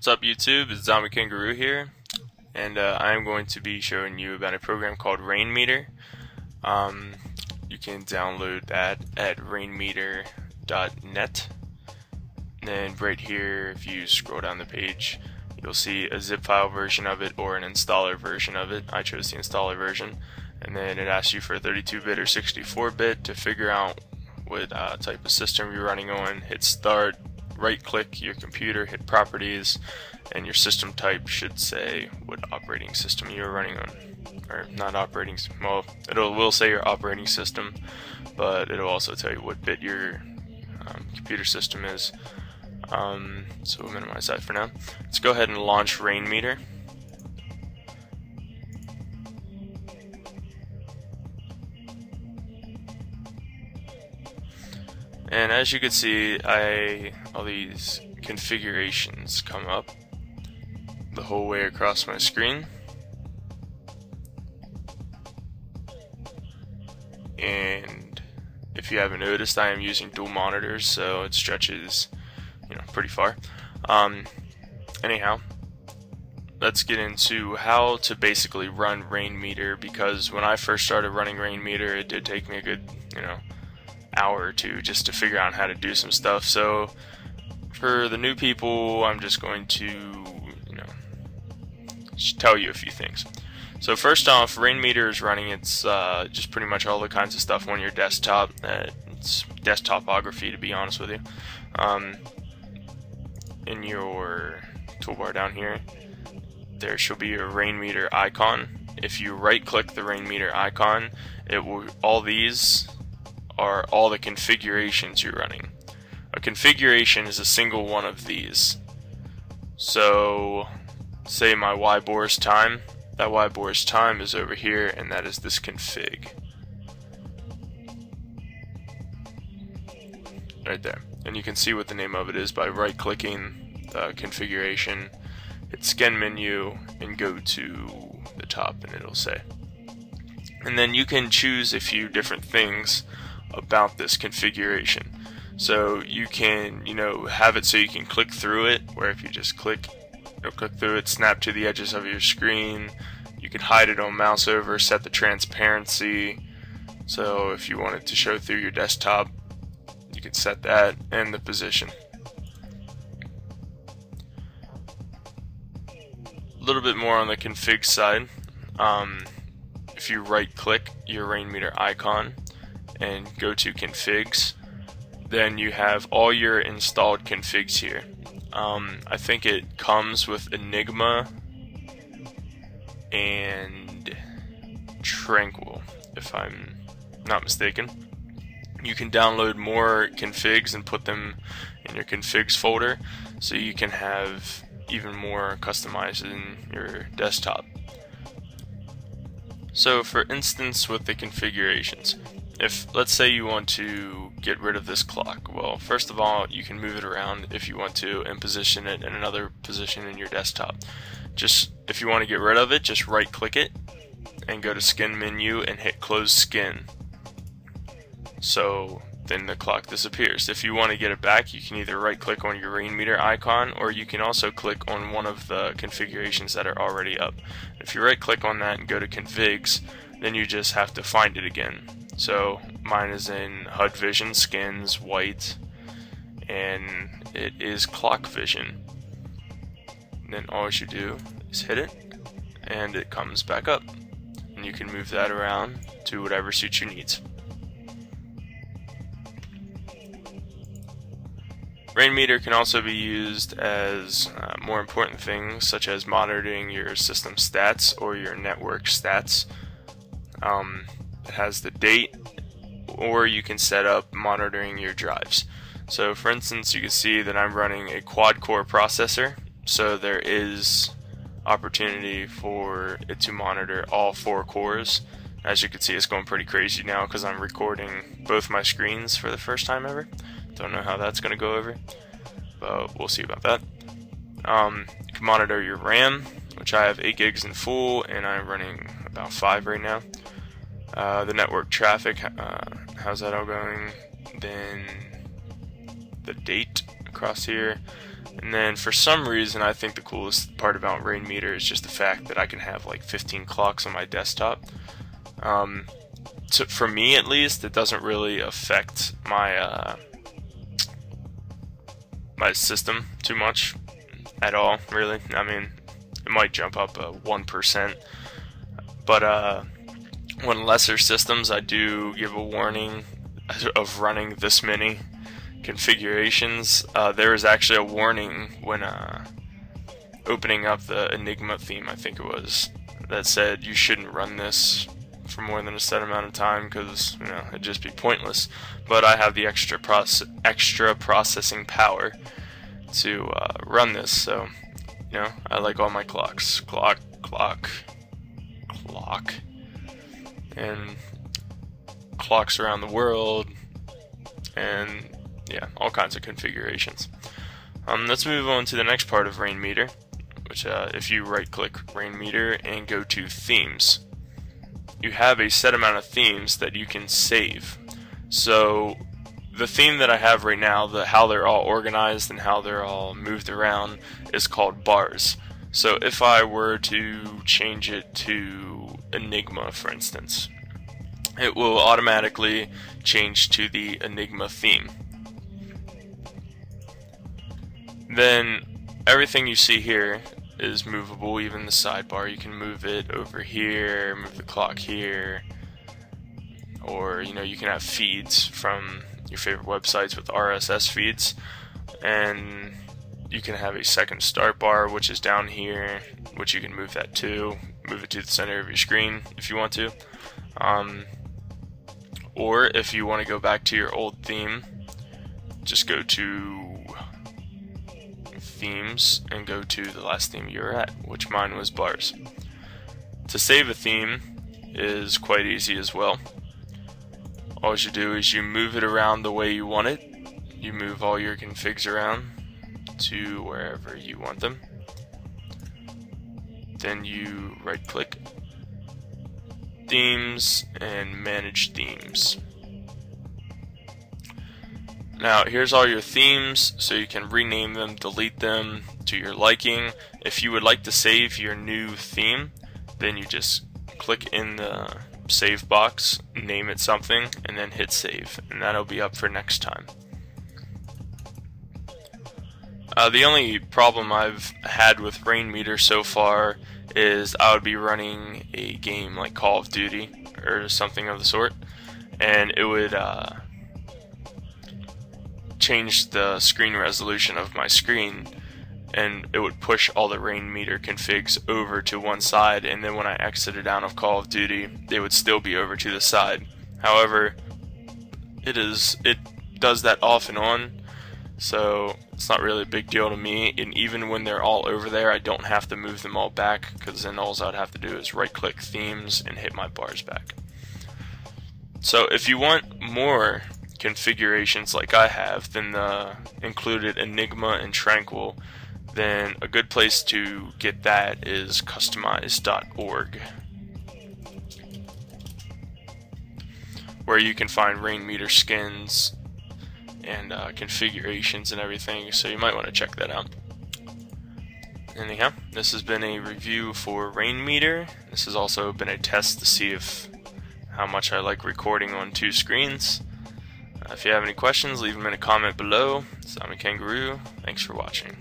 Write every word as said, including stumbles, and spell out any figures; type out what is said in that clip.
What's up YouTube, it's Zombie Kangaroo here, and uh, I'm going to be showing you about a program called Rainmeter. Um, you can download that at rainmeter dot net, and right here if you scroll down the page you'll see a zip file version of it or an installer version of it. I chose the installer version, and then it asks you for thirty-two bit or sixty-four bit to figure out what uh, type of system you're running on. Hit start, right click your computer, hit properties, and your system type should say what operating system you're running on. Or not operating, well, it will say your operating system, but it'll also tell you what bit your um, computer system is. Um, so we'll minimize that for now. Let's go ahead and launch Rainmeter. And as you can see, I all these configurations come up the whole way across my screen. And if you haven't noticed, I am using dual monitors, so it stretches, you know, pretty far. Um, anyhow, let's get into how to basically run Rainmeter, because when I first started running Rainmeter, it did take me a good, you know, hour or two just to figure out how to do some stuff. So for the new people, I'm just going to, you know, just tell you a few things. So first off, Rainmeter is running its uh, just pretty much all the kinds of stuff on your desktop. Uh, it's desktopography, to be honest with you. Um, in your toolbar down here, there should be a Rainmeter icon. If you right-click the Rainmeter icon, it will all these. Are all the configurations you're running. A configuration is a single one of these. So say my Y-bores time, that Y-bores time is over here, and that is this config right there. And you can see what the name of it is by right clicking the configuration, hit scan menu, and go to the top, and it'll say. And then you can choose a few different things about this configuration. So you can, you know, have it so you can click through it, where if you just click, it'll click through it, snap to the edges of your screen. You can hide it on mouse over, set the transparency. So if you want it to show through your desktop, you can set that, and the position. A little bit more on the config side. Um, if you right click your Rainmeter icon and go to configs, then you have all your installed configs here. Um, I think it comes with Enigma and Tranquil, if I'm not mistaken. You can download more configs and put them in your configs folder, so you can have even more customized in your desktop. So for instance, with the configurations, if, let's say you want to get rid of this clock, well, first of all, you can move it around if you want to and position it in another position in your desktop. Just, if you want to get rid of it, just right click it and go to skin menu and hit close skin. So then the clock disappears. If you want to get it back, you can either right click on your Rainmeter icon, or you can also click on one of the configurations that are already up. If you right click on that and go to configs, then you just have to find it again. So mine is in H U D vision, skins, white, and it is clock vision. And then all you do is hit it, and it comes back up. And you can move that around to whatever suits your needs. Rainmeter can also be used as uh, more important things, such as monitoring your system stats or your network stats. Um, It has the date, or you can set up monitoring your drives. So for instance, you can see that I'm running a quad core processor, so there is opportunity for it to monitor all four cores. As you can see, it's going pretty crazy now because I'm recording both my screens for the first time ever. Don't know how that's going to go over, but we'll see about that. Um, you can monitor your RAM, which I have eight gigs in full, and I'm running about five right now. Uh, the network traffic, uh, how's that all going, then the date across here, And then for some reason, I think the coolest part about Rainmeter is just the fact that I can have like fifteen clocks on my desktop. Um, so for me at least, it doesn't really affect my uh, my system too much at all, really. I mean, it might jump up uh, one percent, but uh, when lesser systems, I do give a warning of running this many configurations. Uh, there is actually a warning when uh, opening up the Enigma theme, I think it was, that said you shouldn't run this for more than a set amount of time because, you know, it'd just be pointless. But I have the extra proce extra processing power to uh, run this, so, you know, I like all my clocks. Clock, clock, clock, and clocks around the world, and yeah, all kinds of configurations. Um, let's move on to the next part of Rainmeter, which uh, if you right-click Rainmeter and go to Themes, you have a set amount of themes that you can save. So the theme that I have right now, the how they're all organized and how they're all moved around, is called bars. So if I were to change it to Enigma, for instance, it will automatically change to the Enigma theme. Then everything you see here is movable, even the sidebar. You can move it over here, move the clock here, or, you know, you can have feeds from your favorite websites with R S S feeds, and you can have a second start bar, which is down here, which you can move that to, move it to the center of your screen if you want to. Um, or if you want to go back to your old theme, just go to Themes and go to the last theme you were at, which mine was bars. To save a theme is quite easy as well. All you do is you move it around the way you want it. You move all your configs around to wherever you want them. Then you right click Themes and Manage Themes. Now here's all your themes, so you can rename them, delete them to your liking. If you would like to save your new theme, then you just click in the save box, name it something, and then hit save, and that'll be up for next time. Uh, the only problem I've had with Rainmeter so far is I would be running a game like Call of Duty or something of the sort, and it would uh, change the screen resolution of my screen, and it would push all the Rainmeter configs over to one side, and then when I exited out of Call of Duty, they would still be over to the side. However, it is it does that off and on, so it's not really a big deal to me, and even when they're all over there, I don't have to move them all back, because then all I'd have to do is right click Themes and hit my bars back. So if you want more configurations like I have than the included Enigma and Tranquil, then a good place to get that is customize dot org, where you can find Rainmeter skins and uh, configurations and everything, so you might want to check that out. Anyhow, this has been a review for Rainmeter. This has also been a test to see if how much I like recording on two screens. If you have any questions, leave them in a comment below. Zombie Kangaroo, thanks for watching.